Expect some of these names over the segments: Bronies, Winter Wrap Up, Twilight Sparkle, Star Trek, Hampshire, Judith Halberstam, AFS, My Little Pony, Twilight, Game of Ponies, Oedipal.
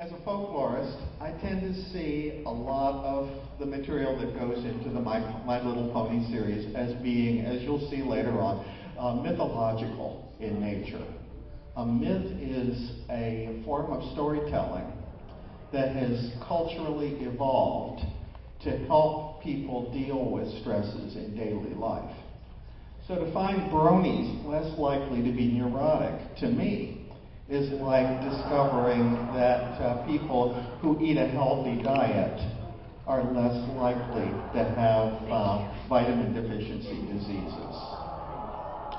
As a folklorist, I tend to see a lot of the material that goes into the My Little Pony series as being, as you'll see later on, mythological in nature. A myth is a form of storytelling that has culturally evolved to help people deal with stresses in daily life. So to find bronies less likely to be neurotic, to me, is like discovering that people who eat a healthy diet are less likely to have vitamin deficiency diseases.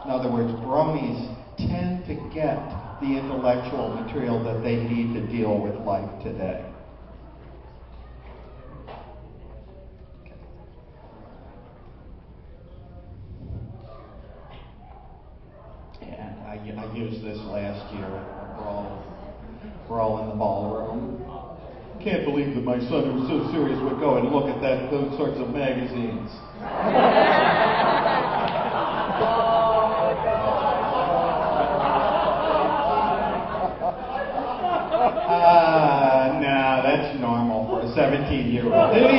In other words, bronies tend to get the intellectual material that they need to deal with life today. And I used this last year. We're all in the ballroom. Can't believe that my son, who's so serious, would go and look at those sorts of magazines. No, that's normal for a 17-year-old. It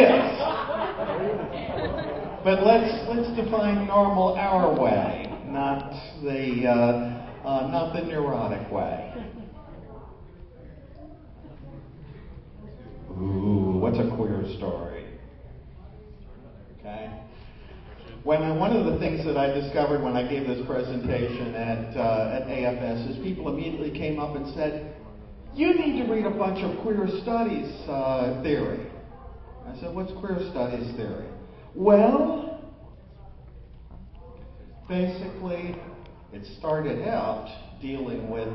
is. But let's define normal our way, not the neurotic way. Ooh, what's a queer story? Okay. One of the things that I discovered when I gave this presentation at AFS is people immediately came up and said, "You need to read a bunch of queer studies theory." I said, "What's queer studies theory?" Well, basically, it started out dealing with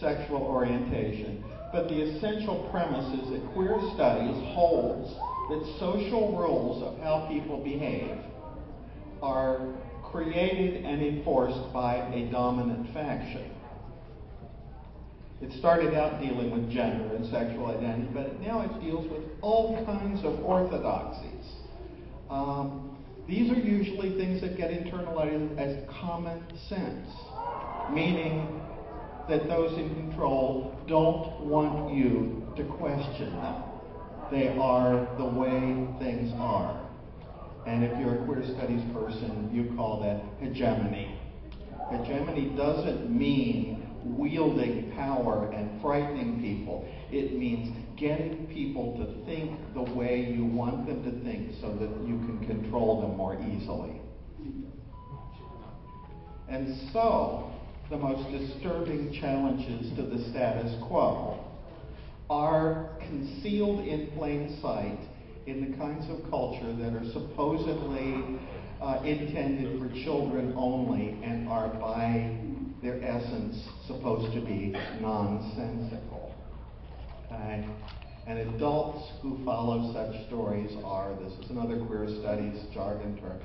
sexual orientation. But the essential premise is that queer studies holds that social rules of how people behave are created and enforced by a dominant faction. It started out dealing with gender and sexual identity, but now it deals with all kinds of orthodoxies. These are usually things that get internalized as common sense, meaning that those in control don't want you to question them. They are the way things are. And if you're a queer studies person, you call that hegemony. Hegemony doesn't mean wielding power and frightening people. It means getting people to think the way you want them to think so that you can control them more easily. And so, the most disturbing challenges to the status quo are concealed in plain sight in the kinds of culture that are supposedly intended for children only and are by their essence supposed to be nonsensical. Okay? And adults who follow such stories are, this is another queer studies jargon term,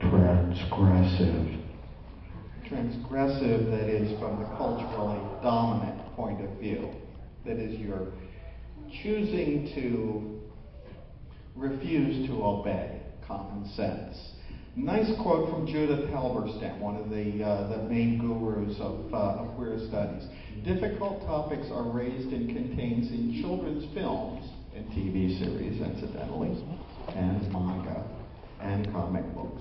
transgressive. Transgressive, that is, from the culturally dominant point of view. That is, you're choosing to refuse to obey common sense. Nice quote from Judith Halberstam, one of the main gurus of queer studies. Difficult topics are raised and contained in children's films and TV series, incidentally, and manga, and comic books.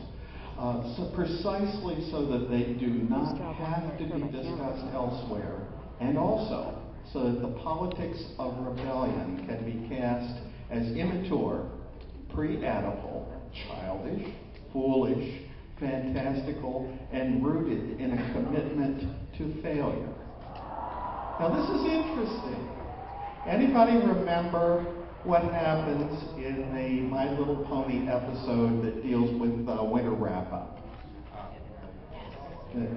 So precisely so that they do not have to be discussed elsewhere, and also so that the politics of rebellion can be cast as immature, pre-Oedipal, childish, foolish, fantastical, and rooted in a commitment to failure. Now this is interesting. Anybody remember what happens in the My Little Pony episode that deals with Winter Wrap Up?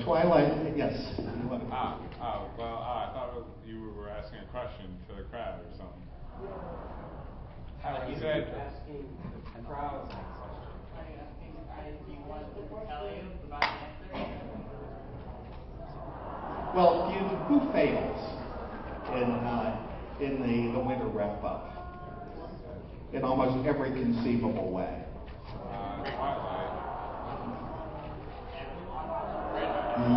Twilight, yes. I thought you were asking a question to the crowd or something. How you said asking the crowd that question. Are you asking if you want to tell you about the answer? Well, who fails in the Winter Wrap Up? In almost every conceivable way. Twilight.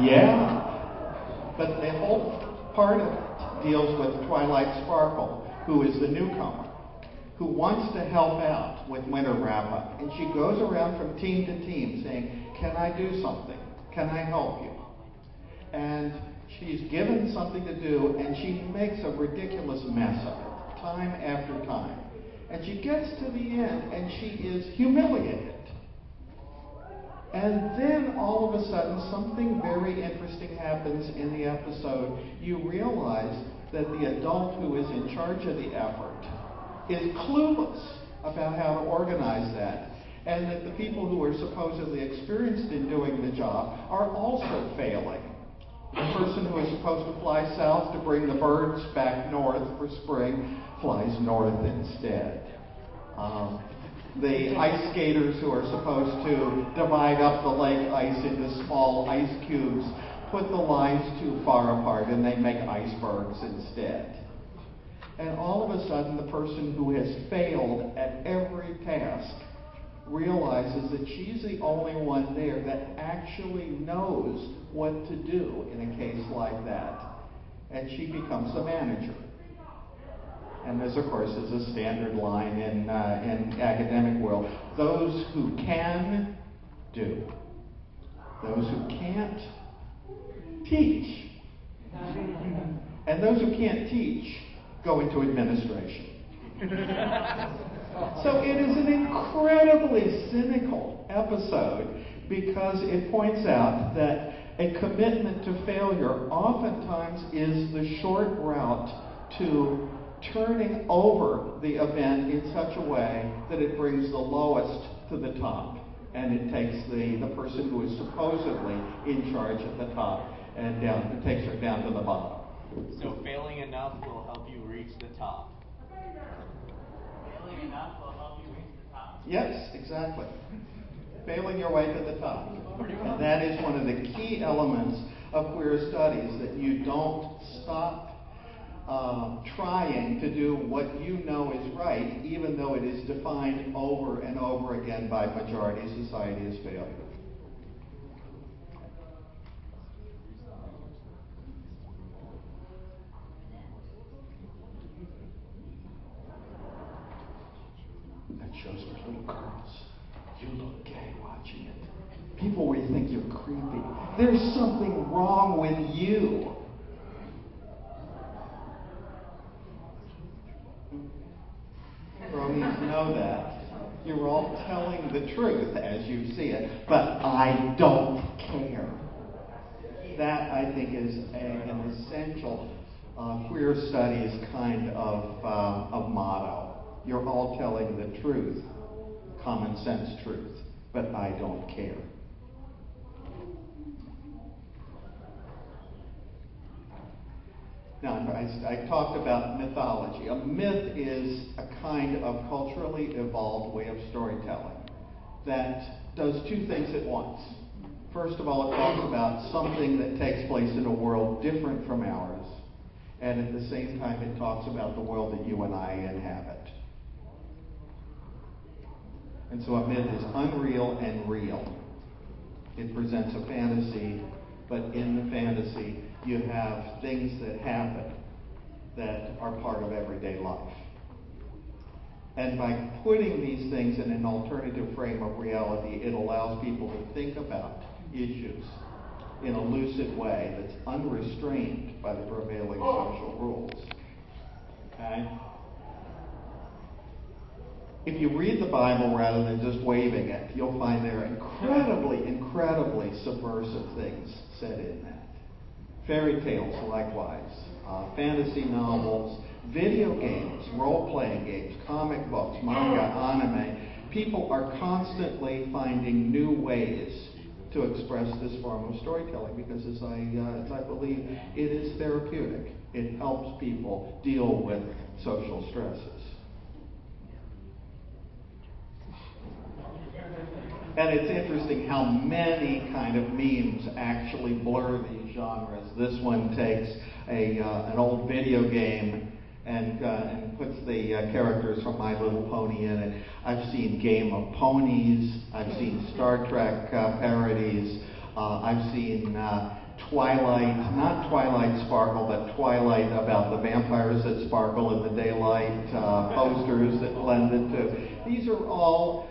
Yeah. But the whole part of deals with Twilight Sparkle, who is the newcomer, who wants to help out with Winter Wrap Up. And she goes around from team to team saying, can I do something? Can I help you? And she's given something to do, and she makes a ridiculous mess of it, time after time. And she gets to the end, and she is humiliated. And then, all of a sudden, something very interesting happens in the episode. You realize that the adult who is in charge of the effort is clueless about how to organize that, and that the people who are supposedly experienced in doing the job are also failing. The person who is supposed to fly south to bring the birds back north for spring flies north instead. The ice skaters who are supposed to divide up the lake ice into small ice cubes put the lines too far apart and they make icebergs instead. And all of a sudden the person who has failed at every task realizes that she's the only one there that actually knows what to do in a case like that. And she becomes the manager. And this, of course, is a standard line in academic world. Those who can, do. Those who can't, teach. And those who can't teach, go into administration. So it is an incredibly cynical episode because it points out that a commitment to failure oftentimes is the short route to turning over the event in such a way that it brings the lowest to the top, and it takes the person who is supposedly in charge at the top and down, it takes her down to the bottom. So failing enough will help you reach the top. Failing enough will help you reach the top? Yes, exactly. Failing your way to the top. And that is one of the key elements of queer studies, that you don't stop trying to do what you know is right, even though it is defined over and over again by majority society as failure. That shows those little girls. You look gay watching it. People will think you're creepy. There's something wrong with you. Bronies know that. You're all telling the truth as you see it, but I don't care. That, I think, is an essential queer studies kind of motto. You're all telling the truth, common sense truth, but I don't care. Now, I talked about mythology. A myth is a kind of culturally evolved way of storytelling that does two things at once. First of all, it talks about something that takes place in a world different from ours, and at the same time, it talks about the world that you and I inhabit. And so a myth is unreal and real. It presents a fantasy, but in the fantasy, you have things that happen that are part of everyday life. And by putting these things in an alternative frame of reality, it allows people to think about issues in a lucid way that's unrestrained by the prevailing social rules. Okay? If you read the Bible rather than just waving it, you'll find there are incredibly, incredibly subversive things said in that. Fairy tales, likewise, fantasy novels, video games, role-playing games, comic books, manga, anime. People are constantly finding new ways to express this form of storytelling because, as I believe, it is therapeutic. It helps people deal with social stresses. And it's interesting how many kind of memes actually blur these genres. This one takes an old video game and puts the characters from My Little Pony in it. I've seen Game of Ponies. I've seen Star Trek parodies. I've seen Twilight, not Twilight Sparkle, but Twilight about the vampires that sparkle in the daylight, posters that lend it to. These are all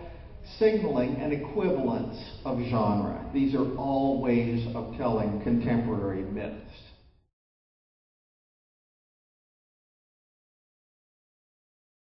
signaling an equivalence of genre. These are all ways of telling contemporary myths.